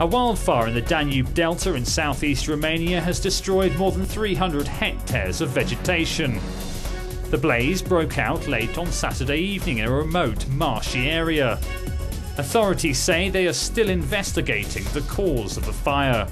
A wildfire in the Danube Delta in southeast Romania has destroyed more than 300 hectares of vegetation. The blaze broke out late on Saturday evening in a remote, marshy area. Authorities say they are still investigating the cause of the fire.